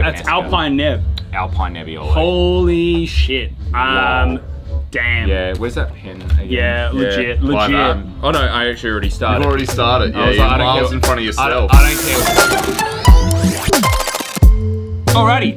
That's Alpine Neb. Alpine Nebbiolo. Holy shit. Damn. Yeah, where's that pen again? Yeah, legit, legit. Oh no, I actually already started. You've already started. Yeah, you're miles in front of yourself. I don't care. Alrighty,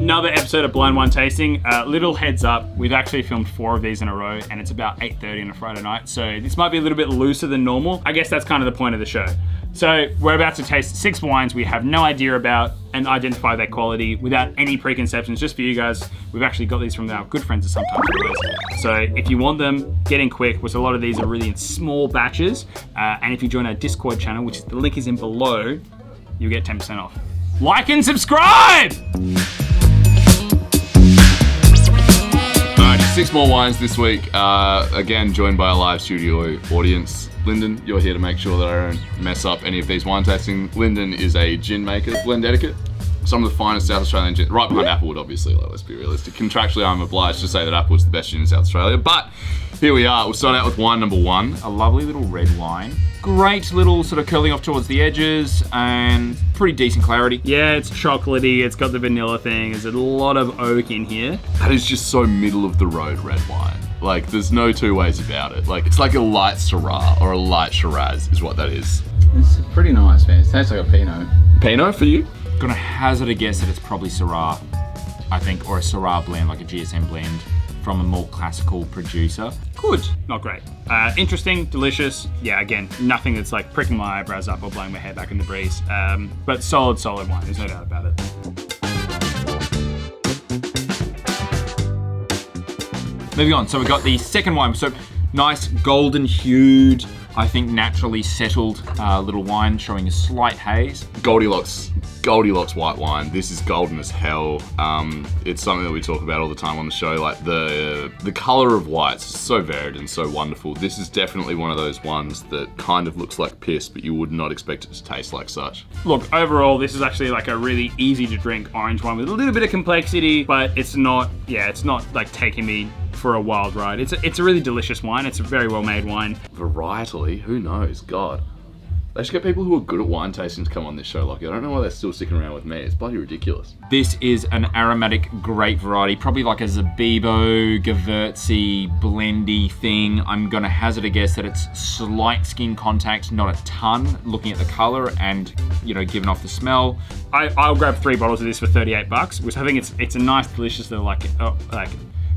another episode of Blind Wine Tasting. Little heads up, we've actually filmed 4 of these in a row and it's about 8:30 on a Friday night, so this might be a little bit looser than normal. I guess that's kind of the point of the show. So we're about to taste 6 wines we have no idea about and identify their quality without any preconceptions, just for you guys. We've actually got these from our good friends at Sometimes Always. So if you want them, get in quick, which a lot of these are really in small batches. And if you join our Discord channel, which the link is in below, you'll get 10% off. Like and subscribe! All right, 6 more wines this week. Again, joined by a live studio audience. Lyndon, you're here to make sure that I don't mess up any of these wine tasting. Lyndon is a gin maker, Blendetiquette. Some of the finest South Australian gin, right behind Applewood, obviously, like, let's be realistic. Contractually, I'm obliged to say that Applewood's the best gin in South Australia, but here we are. We'll start out with wine number 1. A lovely little red wine. Great little sort of curling off towards the edges and pretty decent clarity. Yeah, it's chocolatey, it's got the vanilla thing. There's a lot of oak in here. That is just so middle of the road red wine. Like, there's no two ways about it. Like, it's like a light Syrah or a light Shiraz is what that is. It's pretty nice, man. It tastes like a Pinot. Pinot for you? Gonna hazard a guess that it's probably Syrah, I think, or a Syrah blend, like a GSM blend from a more classical producer. Good. Not great. Interesting, delicious. Yeah, again, nothing that's like pricking my eyebrows up or blowing my hair back in the breeze. But solid, solid wine. There's no doubt about it. Moving on, so we got the second wine. So nice golden hued, I think naturally settled little wine showing a slight haze. Goldilocks white wine. This is golden as hell. It's something that we talk about all the time on the show, like the color of whites is so varied and so wonderful. This is definitely one of those ones that kind of looks like piss, but you would not expect it to taste like such. Look, overall, this is actually like a really easy to drink orange wine with a little bit of complexity, but it's not, yeah, it's not like taking me for a wild ride. It's a really delicious wine. It's a very well made wine. Varietally, who knows? God. They should get people who are good at wine tasting to come on this show. Like, I don't know why they're still sticking around with me. It's bloody ridiculous. This is an aromatic grape variety, probably like a Zibibo, Gewürztraminer, blendy thing. I'm gonna hazard a guess that it's slight skin contact, not a ton, looking at the color and, you know, giving off the smell. I'll grab 3 bottles of this for 38 bucks, which I think it's a nice, delicious little like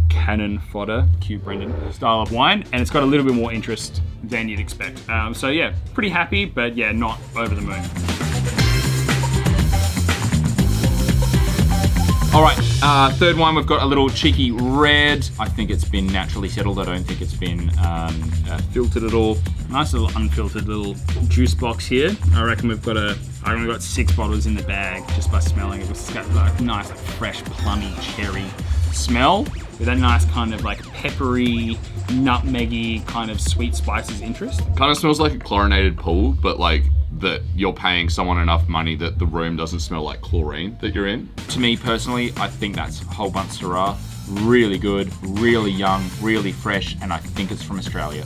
cannon fodder, cue Brendan, style of wine, and it's got a little bit more interest than you'd expect. So yeah, pretty happy, but yeah, not over the moon. All right, third wine, we've got a little cheeky red. I think it's been naturally settled. I don't think it's been filtered at all. Nice little unfiltered little juice box here. I reckon we've got I reckon we've got 6 bottles in the bag just by smelling it. It's got like nice, like, fresh, plummy, cherry smell with a nice kind of like peppery, nutmeggy kind of sweet spices interest. Kind of smells like a chlorinated pool, but like that you're paying someone enough money that the room doesn't smell like chlorine that you're in. To me personally, I think that's a whole bunch of Syrah. Really good, really young, really fresh, and I think it's from Australia.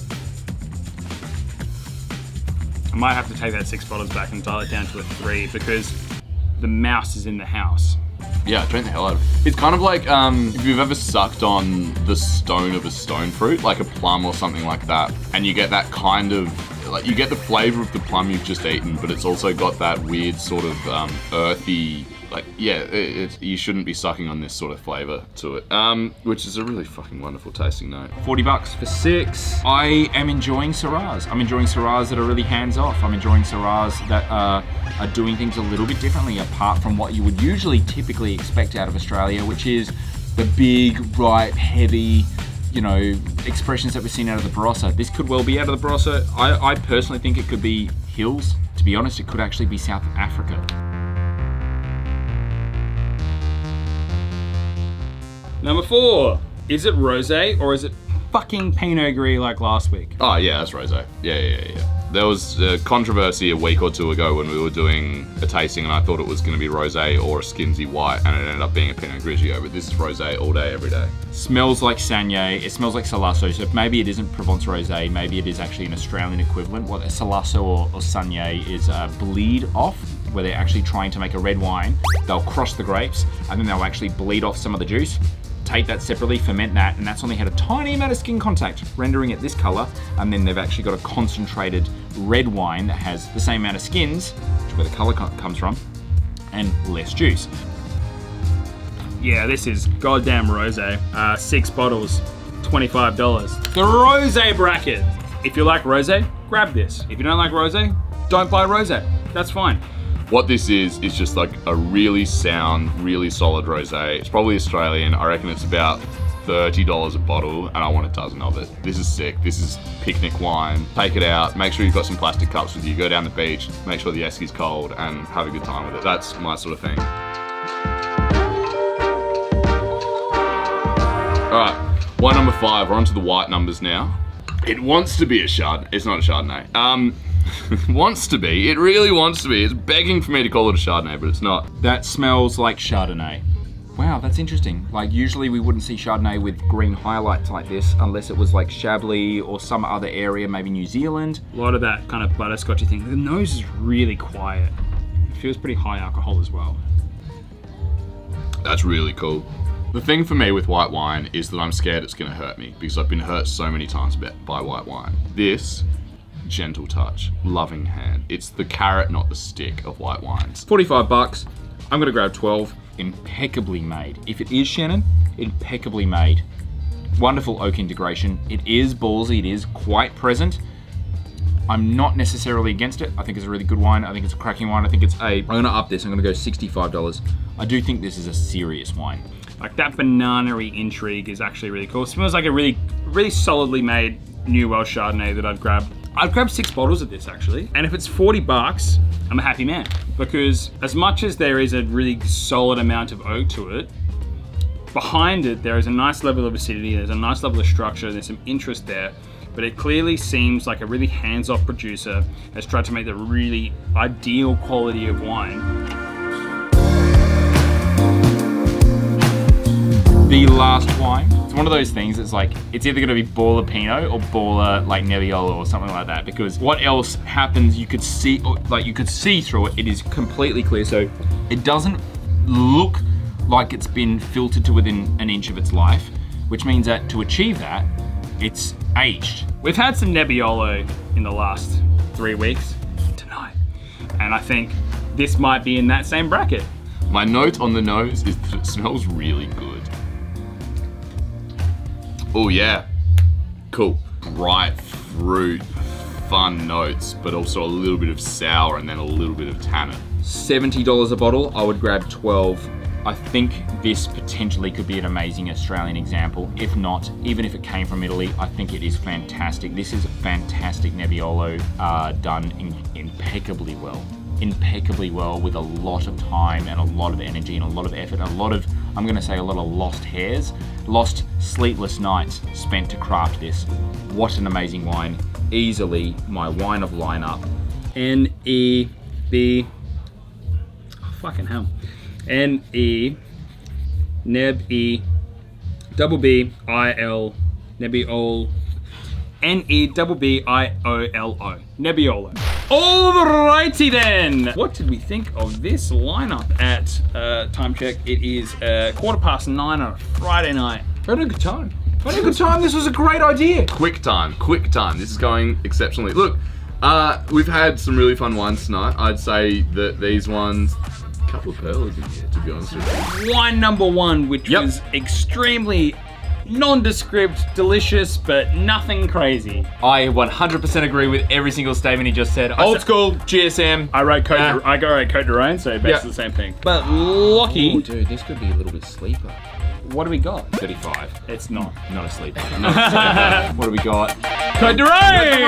I might have to take that 6 bottles back and dial it down to a 3 because the mouse is in the house. Yeah, I drank the hell out of it. It's kind of like if you've ever sucked on the stone of a stone fruit, like a plum or something like that, and you get that kind of, like, you get the flavor of the plum you've just eaten, but it's also got that weird sort of earthy, like, yeah, you shouldn't be sucking on this sort of flavor to it, which is a really fucking wonderful tasting note. 40 bucks for 6. I am enjoying Syrahs. I'm enjoying Syrahs that are really hands-off. I'm enjoying Syrahs that are doing things a little bit differently apart from what you would usually typically expect out of Australia, which is the big, ripe, heavy, you know, expressions that we've seen out of the Barossa. This could well be out of the Barossa. I personally think it could be hills. To be honest, it could actually be South Africa. Number 4, is it rosé or is it fucking Pinot Gris like last week? Oh yeah, that's rosé. Yeah. There was a controversy a week or 2 ago when we were doing a tasting and I thought it was gonna be rosé or a Skinsy white and it ended up being a Pinot Grigio, but this is rosé all day, every day. Smells like Sanier, it smells like Salasso, so maybe it isn't Provence rosé, maybe it is actually an Australian equivalent. What Salasso or Sanier is bleed off. where they're actually trying to make a red wine. They'll crush the grapes and then they'll actually bleed off some of the juice. Take that separately, ferment that, and that's only had a tiny amount of skin contact, rendering it this color, and then they've actually got a concentrated red wine that has the same amount of skins, which is where the color comes from, and less juice. Yeah, this is goddamn rosé. 6 bottles, $25. The rosé bracket. If you like rosé, grab this. If you don't like rosé, don't buy rosé. That's fine. What this is just like a really sound, really solid rosé. It's probably Australian. I reckon it's about $30 a bottle, and I want a dozen of it. This is sick. This is picnic wine. Take it out. Make sure you've got some plastic cups with you. Go down the beach, make sure the esky's cold, and have a good time with it. That's my sort of thing. All right, wine number 5. We're onto the white numbers now. It wants to be a Chardonnay. It's not a Chardonnay. Wants to be. It really wants to be. It's begging for me to call it a Chardonnay, but it's not. That smells like Chardonnay. Wow, that's interesting. Like, usually we wouldn't see Chardonnay with green highlights like this unless it was like Chablis or some other area, maybe New Zealand. A lot of that kind of butterscotchy thing. The nose is really quiet. It feels pretty high alcohol as well. That's really cool. The thing for me with white wine is that I'm scared it's gonna hurt me because I've been hurt so many times by white wine. This, gentle touch, loving hand. It's the carrot, not the stick of white wines. 45 bucks, I'm gonna grab 12. Impeccably made. If it is Shannon, impeccably made. Wonderful oak integration. It is ballsy, it is quite present. I'm not necessarily against it. I think it's a really good wine. I think it's a cracking wine. I think it's a, I'm gonna up this, I'm gonna go $65. I do think this is a serious wine. Like, that banana-y intrigue is actually really cool. It smells like a really, really solidly made new Welsh Chardonnay that I've grabbed. I've grabbed 6 bottles of this actually. And if it's 40 bucks, I'm a happy man. Because as much as there is a really solid amount of oak to it, behind it, there is a nice level of acidity, there's a nice level of structure, there's some interest there, but it clearly seems like a really hands-off producer has tried to make the really ideal quality of wine. The last wine, it's one of those things that's like, it's either gonna be baller Pinot or baller like Nebbiolo or something like that, because what else happens, you could see, like you could see through it, it is completely clear. So it doesn't look like it's been filtered to within an inch of its life, which means that to achieve that, it's aged. We've had some Nebbiolo in the last 3 weeks tonight, and I think this might be in that same bracket. My note on the nose is that it smells really good. Oh yeah, cool. Bright fruit, fun notes, but also a little bit of sour and then a little bit of tannin. $70 a bottle, I would grab 12. I think this potentially could be an amazing Australian example. If not, even if it came from Italy, I think it is fantastic. This is a fantastic Nebbiolo, done impeccably well. Impeccably well, with a lot of time and a lot of energy and a lot of effort, a lot of, I'm gonna say, a lot of lost hairs, lost sleepless nights spent to craft this. What an amazing wine. Easily my wine of lineup. N-E-B, oh, fucking hell. N-E, Neb-E, double B-I-L, Nebbiolo. N-E-B-B-I-O-L-O, Nebbiolo. Alrighty then. What did we think of this lineup at time check? It is 9:15 on a Friday night. Had a good time. Had a good time. This was a great idea. Quick time. Quick time. This is going exceptionally. Look, we've had some really fun wines tonight. I'd say that these ones, a couple of pearls in here, to be honest with you. Wine number 1, which was extremely nondescript, delicious, but nothing crazy. I 100% agree with every single statement he just said. Old school, GSM. I wrote Côtes du Rhône, so basically the same thing. But lucky. Ooh, dude, this could be a little bit sleeper. What do we got? 35. It's not. Not a sleeper. Not a sleeper. What do we got? Côtes du Rhône!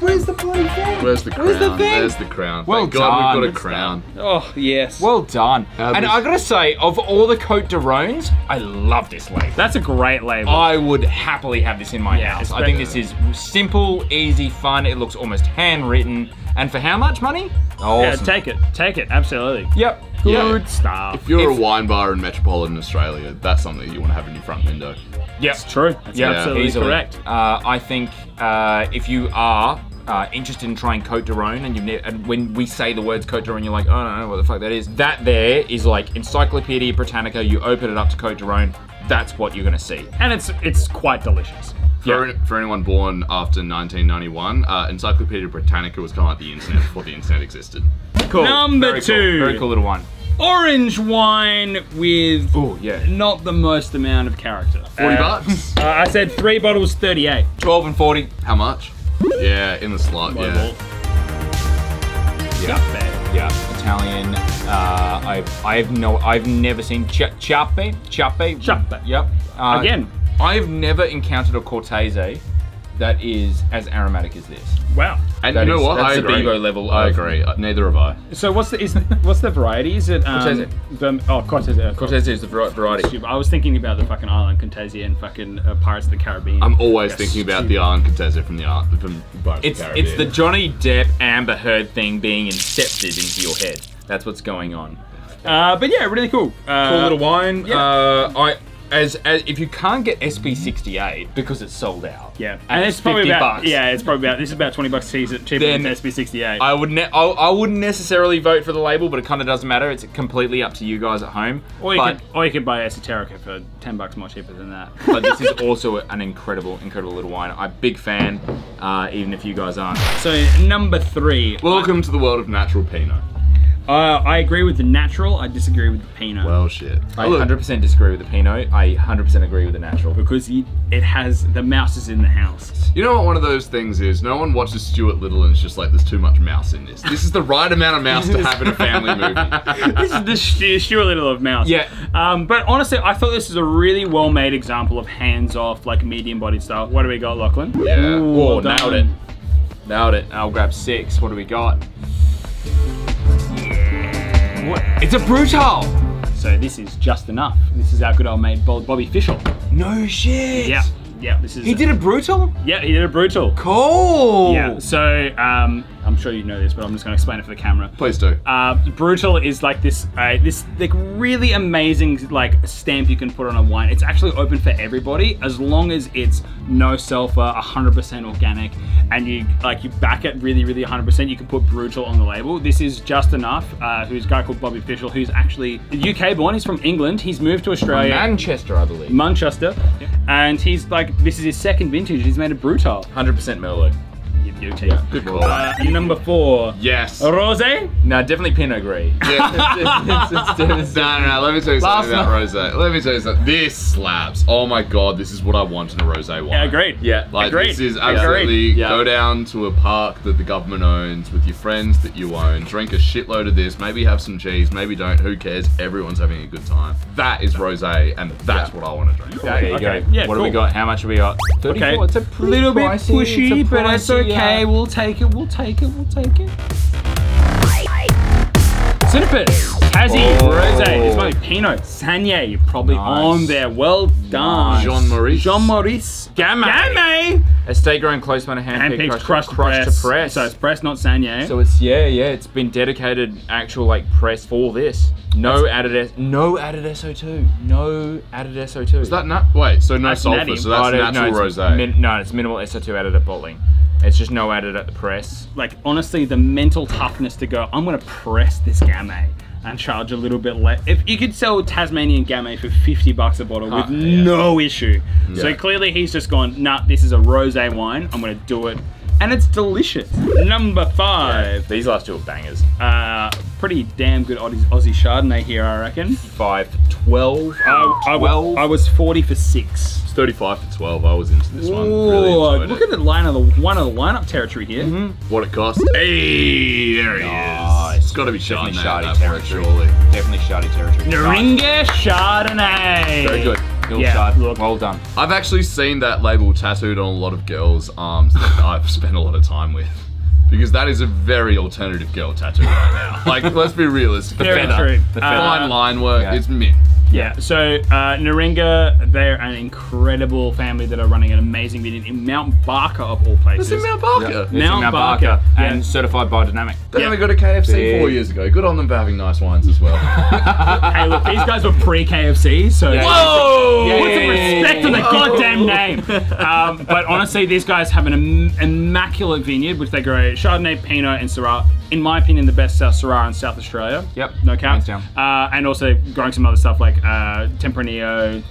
Where's the bloody thing? Where's the crown? Where's the thing? There's the crown. Well Thank God we've got a crown. Oh, yes. Well done. And I gotta say, of all the Côtes du Rhônes, I love this label. That's a great label. I would happily have this in my house. I think this is simple, easy, fun. It looks almost handwritten. And for how much money? Awesome. Yeah, take it. Take it, absolutely. Yep. Good stuff. If you're a wine bar in metropolitan Australia, that's something you want to have in your front window. Yes, true. That's absolutely correct. I think if you are interested in trying Côtes du Rhône, and when we say the words Côtes du Rhône, you're like, oh, I don't know what the fuck that is. That there is like Encyclopedia Britannica. You open it up to Côtes du Rhône, that's what you're gonna see. And it's quite delicious. For anyone born after 1991, Encyclopedia Britannica was kind of like the internet before the internet existed. Cool. Number two. Cool. Very cool little one. Orange wine with not the most amount of character. 40 bucks. I said 3 bottles, 38. 12 and 40. How much? Yeah, in the slot, yeah. Italian. I've never seen Ciappè. Ciappè. Yep. Again. I've never encountered a Cortese that is as aromatic as this. Wow. And you know what? That's the Zibibo level. I agree. Neither have I. So what's the variety? Is it Cortese? Cortese. Cortese is the variety. I was thinking about the fucking Island Cortese and fucking Pirates of the Caribbean. I'm always thinking about the Island Cortese from Pirates of the Caribbean. It's the Johnny Depp Amber Heard thing being incepted into your head. That's what's going on. But yeah, really cool. Cool little wine. Yeah. As if you can't get SP68 because it's sold out. Yeah, and it's probably $50. Yeah, it's probably about, this is about 20 bucks cheaper than SP68. I wouldn't necessarily vote for the label, but it kind of doesn't matter. It's completely up to you guys at home. Or you could buy Esoterica for 10 bucks more cheaper than that. But this is also an incredible, incredible little wine. I'm a big fan, even if you guys aren't. So number 3. Welcome to the world of natural Pinot. I agree with the natural, I disagree with the Pinot. Well, shit. I 100% disagree with the Pinot, I 100% agree with the natural. Because it has, the mouse is in the house. You know what one of those things is? No one watches Stuart Little and it's just like, there's too much mouse in this. This is the right amount of mouse to have in a family movie. This is the Stuart Little of mouse. Yeah. But honestly, I thought this is a really well-made example of hands-off, like medium-bodied style. What do we got, Lachlan? Yeah. Ooh, whoa, nailed it. Nailed it. I'll grab 6. What do we got? What? It's a Brutal! So this is just enough. This is our good old mate Bobby Fishel. No shit! Yeah, yeah, this is... He did a Brutal? Yeah, he did a Brutal. Cool! Yeah, so I'm sure you know this, but I'm just gonna explain it for the camera. Please do. Brutal is like this like really amazing like stamp you can put on a wine. It's actually open for everybody as long as it's no sulfur, 100% organic, and you back it really, really 100%, you can put Brutal on the label. This is just enough, who's a guy called Bobby Fishel, who's actually UK born, he's from England, he's moved to Australia. Manchester, I believe. Manchester, yeah. And he's like, this is his second vintage, he's made a Brutal. 100% Merlot. Yeah, good call. Number 4. Yes. Rosé? No, definitely Pinot Gris. Yeah, it's no, let me tell you something about rosé. Let me tell you something. This slaps. Oh my God, this is what I want in a rosé wine. Yeah, agreed. Yeah, like agreed. This is absolutely go down to a park that the government owns with your friends that you own. Drink a shitload of this. Maybe have some cheese. Maybe don't. Who cares? Everyone's having a good time. That is rosé, and that's what I want to drink. Yeah, there you go. Yeah, what do we got? How much have we got? 34. Okay. It's a little bit pushy, but it's okay. Okay, we'll take it, we'll take it, we'll take it. Sinapius, Tassie, Rosé, this might be Pinot, Sanye, you're probably on there, well done. Jean Maurice. Jean Maurice. Gamay. Estate grown close by hand-picked, crushed to press. So it's press, not Sanye. So it's, it's been dedicated actual like press for this. No added SO2. No added SO2. Is that not, wait, so no that's sulfur, natty. So that's natural Rosé. No, it's minimal SO2 added at bottling. It's just no added at the press. Like honestly, the mental toughness to go, I'm gonna press this Gamay and charge a little bit less. If you could sell Tasmanian Gamay for 50 bucks a bottle with no issue. Yeah. So clearly he's just gone, nah, this is a rosé wine, I'm gonna do it. And it's delicious. Number 5. Yeah, these last two are bangers. Pretty damn good Aussie Chardonnay here, I reckon. 5, 12. I was 40 for 6. 35 for 12, I was into this one. Really enjoyed look at the line of the lineup territory here. Mm-hmm. What it cost. Hey, there he is. It's got to be Chardonnay. Definitely Shardy territory. Ngeringa Chardonnay. Very good. Look, well done. I've actually seen that label tattooed on a lot of girls' arms that I've spent a lot of time with. Because that is a very alternative girl tattoo right now. Like, let's be realistic. The feather, the fine line work, it's mint. Yeah, so Ngeringa, they're an incredible family that are running an amazing vineyard in Mount Barker of all places. It's in Mount Barker. Yeah, Mount Barker. And certified by Dynamic. They only got a KFC 4 years ago. Good on them for having nice wines as well. Hey, look, these guys were pre-KFC, so... Yeah. Whoa! Yeah, with the respect of the goddamn name. But honestly, these guys have an immaculate vineyard, which they grow Chardonnay, Pinot, and Syrah. In my opinion, the best Syrah in South Australia. Yep. No cap. And also growing some other stuff like Tempranillo,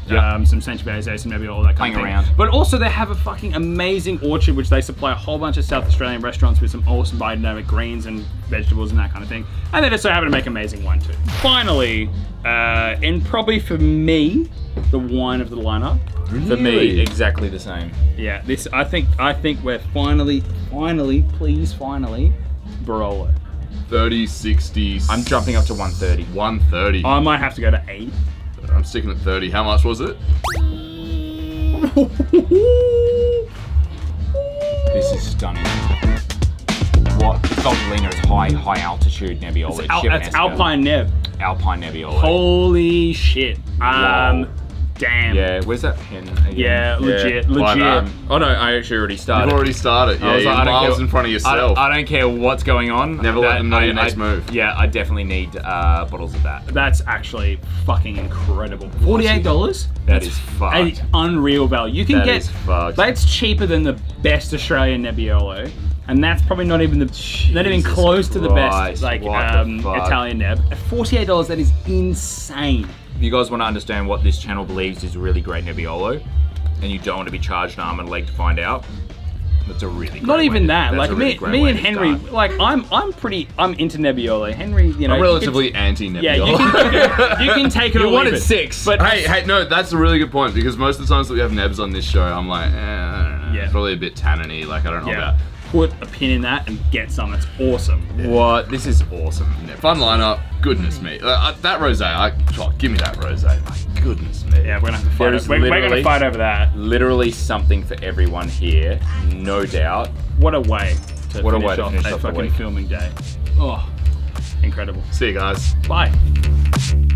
some Sangiovese, some Nebbiolo, all that kind of thing. But also they have a fucking amazing orchard which they supply a whole bunch of South Australian restaurants with some awesome biodynamic greens and vegetables and that kind of thing. And they just so happen to make amazing wine too. Finally, and probably for me, the wine of the lineup. Really? For me, exactly the same. Yeah, this I think we're finally, Barolo. 30, 60. I'm jumping up to 130. 130. I might have to go to 8. I'm sticking at 30. How much was it? This is stunning. What? Dolcenera is high altitude Nebbiolo. It's Chimanesco. Alpine Neb. Alpine Nebbiolo. Holy shit. Wow. Damn. Yeah, where's that pen again? Yeah, legit. Oh no, I actually already started. You've already started. Yeah, I was like, miles in front of yourself. I don't care what's going on. Never let them know your next move. Yeah, I definitely need bottles of that. That's actually fucking incredible. $48? That is fucked. It's unreal value. You can that's cheaper than the best Australian Nebbiolo. And that's probably not even the not even close to the best like Italian Neb. At $48, that is insane. If you guys want to understand what this channel believes is really great Nebbiolo, and you don't want to be charged an arm and a leg to find out, that's a really great way to start. Me and Henry, like I'm into Nebbiolo. Henry, you know, I'm relatively anti-Nebbiolo. Yeah, you can take it or leave it. Six. But hey, no, that's a really good point because most of the times that we have Nebs on this show, I'm like, I don't know, it's probably a bit tanniny. Like I don't know about. Put a pin in that and get some. It's awesome. Yeah. What? This is awesome. Yeah. Fun lineup. Goodness me. That rosé. Give me that rosé. My goodness me. Yeah, we're gonna have to fight. We're gonna fight over that. Literally something for everyone here, no doubt. What a way to finish off a fucking filming day. Oh, incredible. See you guys. Bye.